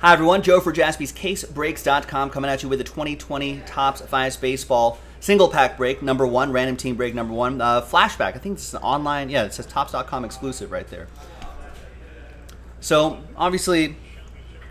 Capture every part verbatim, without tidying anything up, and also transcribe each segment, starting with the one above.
Hi everyone, Joe for Jaspy's Case Breaks dot com coming at you with the twenty twenty Topps Five Baseball Single Pack Break number one, Random Team Break number one, uh, Flashback. I think this is an online, yeah, it says Topps dot com exclusive right there. So obviously,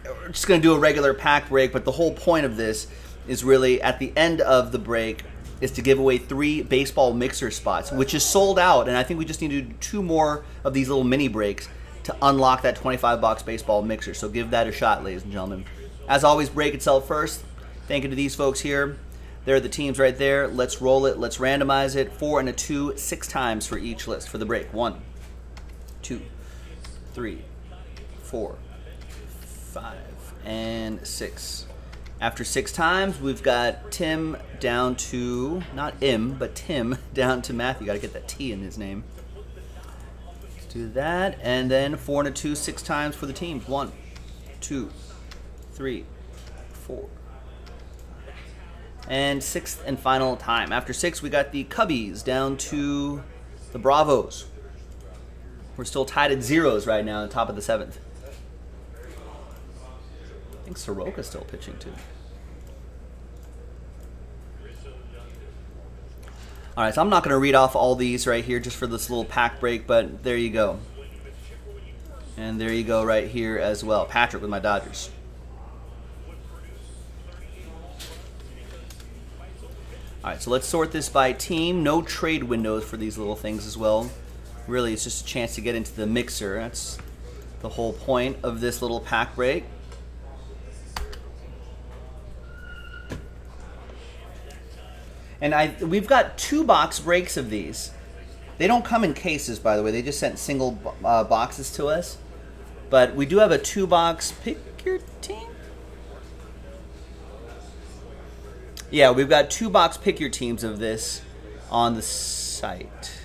we're just going to do a regular pack break, but the whole point of this is really at the end of the break is to give away three baseball mixer spots, which is sold out, and I think we just need to do two more of these little mini breaks to unlock that twenty-five box baseball mixer. So give that a shot, ladies and gentlemen. As always, break itself first. Thank you to these folks here. They're the teams right there. Let's roll it. Let's randomize it. Four and a two, six times for each list for the break. One, two, three, four, five, and six. After six times, we've got Tim down to, not Im, but Tim down to Matthew. Got to get that T in his name. Do that, and then four and a two, six times for the teams. One, two, three, four. And sixth and final time. After six, we got the Cubbies down to the Bravos. We're still tied at zeros right now on top of the seventh. I think Soroka's still pitching too. All right, so I'm not going to read off all these right here just for this little pack break, but there you go. And there you go right here as well. Patrick with my Dodgers. All right, so let's sort this by team. No trade windows for these little things as well. Really, it's just a chance to get into the mixer. That's the whole point of this little pack break. And I, we've got two box breaks of these. They don't come in cases, by the way. They just sent single uh, boxes to us. But we do have a two-box. Pick your team? Yeah, we've got two-box pick your teams of this on the site.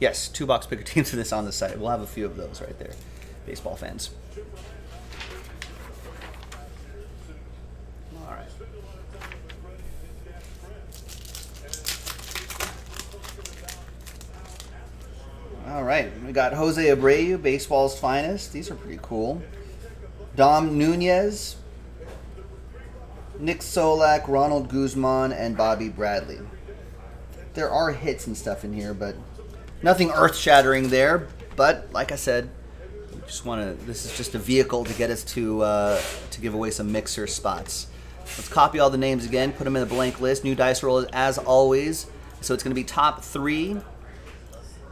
Yes, two-box pick your teams of this on the site. We'll have a few of those right there, baseball fans. All right. All right, we got Jose Abreu, baseball's finest. These are pretty cool. Dom Nunez, Nick Solak, Ronald Guzman, and Bobby Bradley. There are hits and stuff in here, but nothing earth-shattering there. But like I said, we just want to. This is just a vehicle to get us to uh, to give away some mixer spots. Let's copy all the names again, put them in a blank list. New dice roll as always. So it's going to be top three.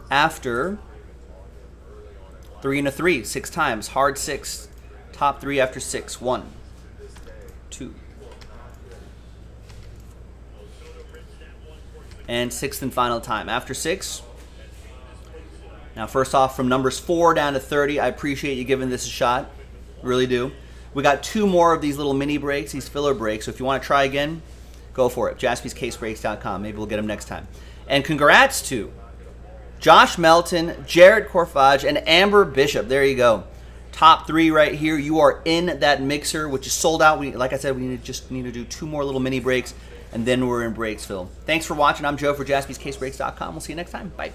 After three and a three, six times, hard six, top three after six, one, two, and sixth and final time. After six, now first off from numbers four down to thirty, I appreciate you giving this a shot, really do. We got two more of these little mini breaks, these filler breaks, so if you want to try again, go for it, Jaspys Case Breaks dot com, maybe we'll get them next time. And congrats to Josh Melton, Jared Corfage, and Amber Bishop. There you go. Top three right here. You are in that mixer, which is sold out. We, like I said, we need to just need to do two more little mini breaks, and then we're in Breaksville. Thanks for watching. I'm Joe for Jaspys Case Breaks dot com. We'll see you next time. Bye.